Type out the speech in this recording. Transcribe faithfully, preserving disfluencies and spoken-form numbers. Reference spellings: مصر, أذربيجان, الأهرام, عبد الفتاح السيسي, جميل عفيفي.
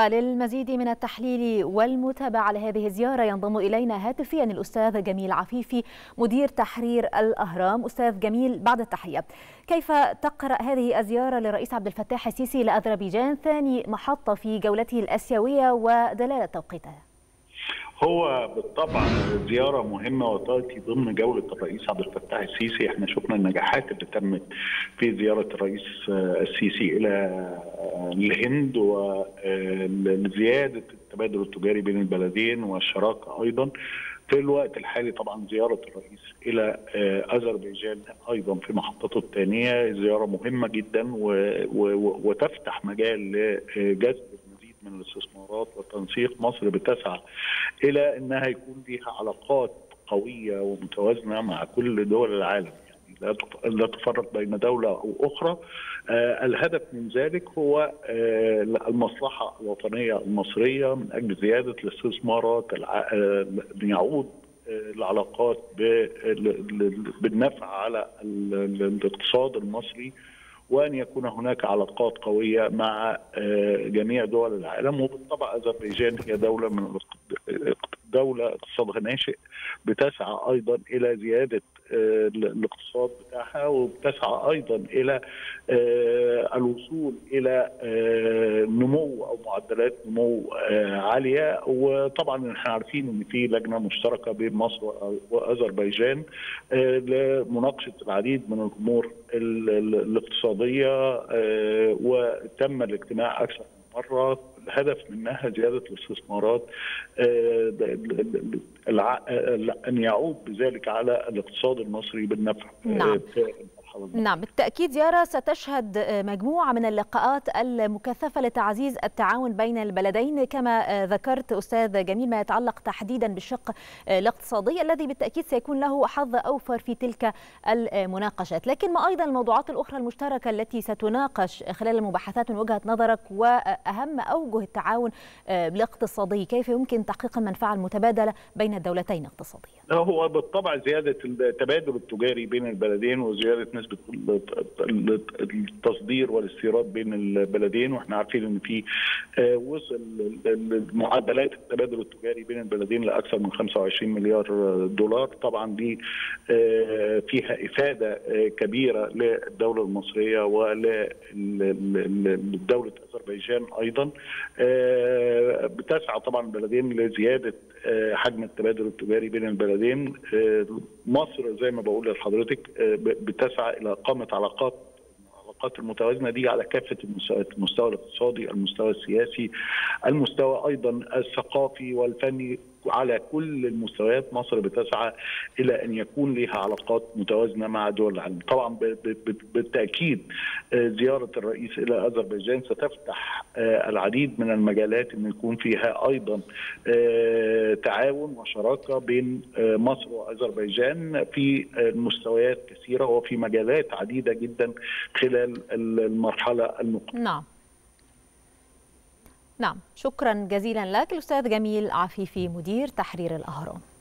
للمزيد من التحليل والمتابعة لهذه الزيارة ينضم إلينا هاتفيا الأستاذ جميل عفيفي مدير تحرير الأهرام. أستاذ جميل، بعد التحية، كيف تقرأ هذه الزيارة للرئيس عبد الفتاح السيسي لأذربيجان ثاني محطة في جولته الآسيوية ودلالة توقيتها؟ هو بالطبع زيارة مهمة وتأتي ضمن جولة الرئيس عبد الفتاح السيسي. احنا شفنا النجاحات اللي تمت في زيارة الرئيس السيسي إلى الهند وزيادة التبادل التجاري بين البلدين والشراكة أيضا. في الوقت الحالي طبعا زيارة الرئيس إلى أذربيجان أيضا في محطته الثانية زيارة مهمة جدا وتفتح مجال لجذب من الاستثمارات وتنسيق. مصر بتسعى إلى أنها يكون لها علاقات قوية ومتوازنة مع كل دول العالم، يعني لا تفرق بين دولة أو أخرى. الهدف من ذلك هو المصلحة الوطنية المصرية من أجل زيادة الاستثمارات، يعود العلاقات بالنفع على الاقتصاد المصري، وأن يكون هناك علاقات قوية مع جميع دول العالم. وبالطبع أذربيجان هي دولة من دولة اقتصادها ناشئ، بتسعى أيضا إلى زيادة الاقتصاد بتاعها، وبتسعى أيضا إلى الوصول إلى نمو أو معدلات نمو عالية. وطبعا احنا عارفين أن في لجنة مشتركة بين مصر وأذربيجان لمناقشة العديد من الأمور الاقتصادية، وتم الاجتماع أكثر من مرة. الهدف منها زيادة الاستثمارات، أن يعود بذلك على الاقتصاد المصري بالنفع. نعم. نعم بالتأكيد زيارة ستشهد مجموعة من اللقاءات المكثفة لتعزيز التعاون بين البلدين كما ذكرت أستاذ جميل، ما يتعلق تحديدا بالشق الاقتصادي الذي بالتأكيد سيكون له حظ أوفر في تلك المناقشات، لكن ما أيضا الموضوعات الأخرى المشتركة التي ستناقش خلال المباحثات من وجهة نظرك، وأهم أوجه التعاون الاقتصادي، كيف يمكن تحقيق المنفعة المتبادلة بين الدولتين اقتصاديا؟ هو بالطبع زيادة التبادل التجاري بين البلدين وزيادة نسبة التصدير والاستيراد بين البلدين، واحنا عارفين ان في وصل معدلات التبادل التجاري بين البلدين لاكثر من خمسة وعشرين مليار دولار. طبعا دي فيها افاده كبيره للدوله المصريه ولدوله اذربيجان ايضا. بتسعى طبعا البلدين لزياده حجم التبادل التجاري بين البلدين. مصر زي ما بقول لحضرتك بتسعى إلى إقامة علاقات العلاقات المتوازنة دي على كافة المستوى الاقتصادي، المستوى السياسي، المستوى أيضا الثقافي والفني، على كل المستويات مصر بتسعى إلى أن يكون لها علاقات متوازنة مع دول العالم. طبعا بالتأكيد زيارة الرئيس إلى أذربيجان ستفتح العديد من المجالات أن يكون فيها أيضا تعاون وشراكة بين مصر وأذربيجان في مستويات كثيرة وفي مجالات عديدة جدا خلال المرحلة المقبلة. نعم نعم شكرا جزيلا لك الأستاذ جميل عفيفي مدير تحرير الأهرام.